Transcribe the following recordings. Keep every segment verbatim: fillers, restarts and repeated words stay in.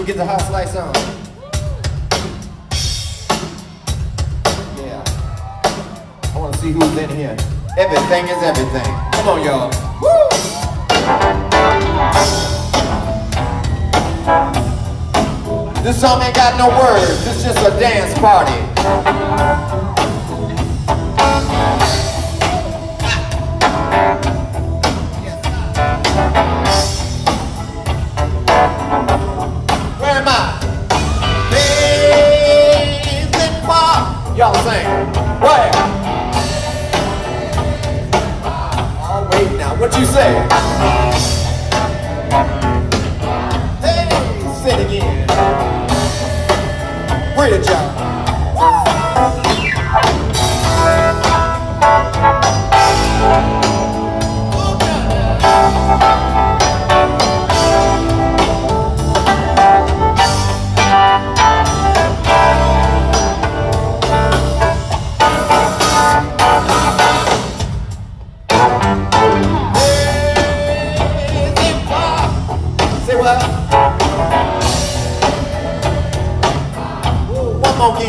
we get the hot slice on. Yeah. I want to see who's in here. Everything is everything. Come on, y'all. Woo! This song ain't got no words. It's just a dance party. Y'all sing. What? Oh, wait now, what you say? Hey, say it again. Real job.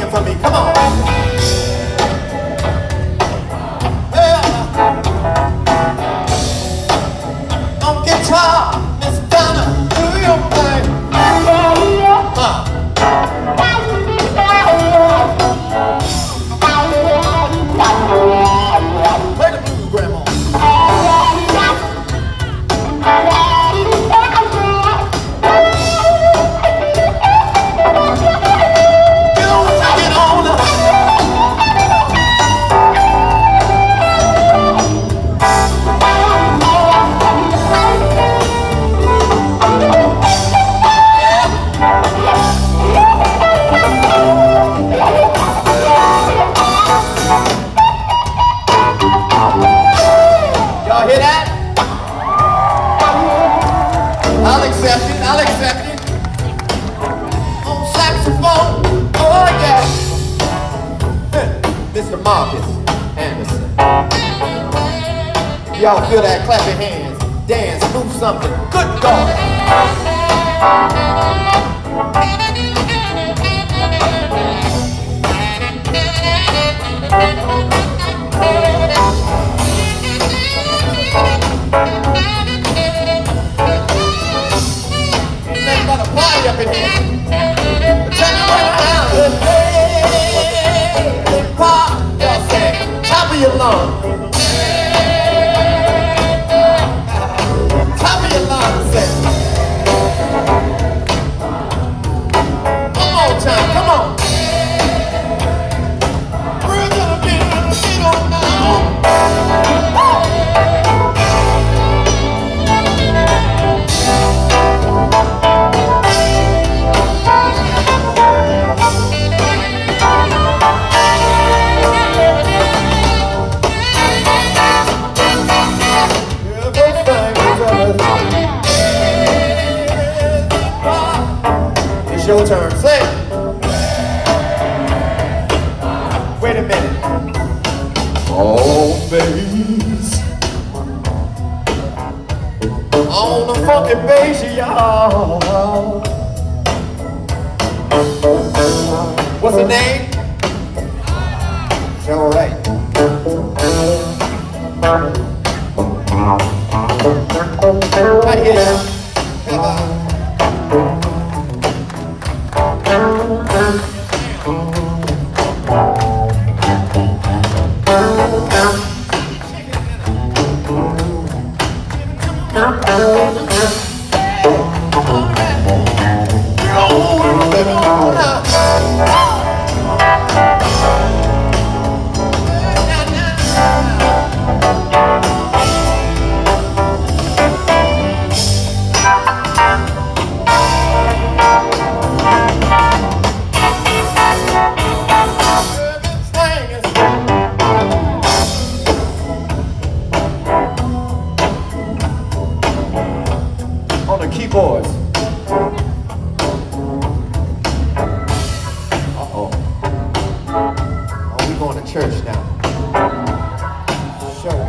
For me, come on. Yeah. On guitar, Miss Donna, do your thing. Huh. Play the blues, Grandma. I'll accept it, I'll accept it. On saxophone, oh yeah. Mister Marcus Anderson. Y'all feel that? Clap your hands, dance, move something. Good God. Up in here. Turn it right around. Hey, hey, hey, pop. Y'all say, top of your lungs. Top of your lungs, say. One more time, come on. We're gonna be in the middle now. Your turn. Say it. Wait a minute. Always on the funky bass, y'all. What's her name? It's all right. Right here. Bye-bye. Keyboards. Uh-oh. Oh, we going to church now. Sure.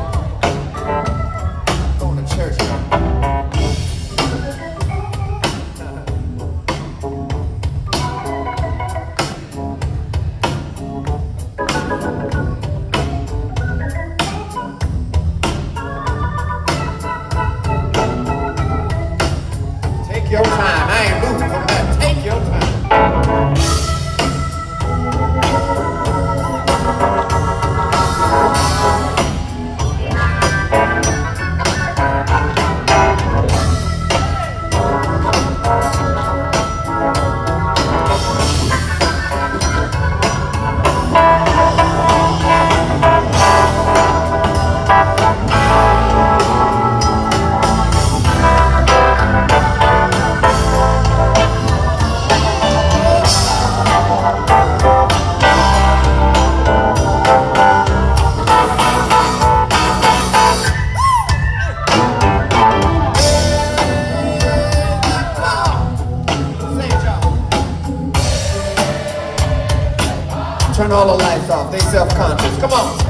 Going to church now. all the lights off. They self-conscious. Come on.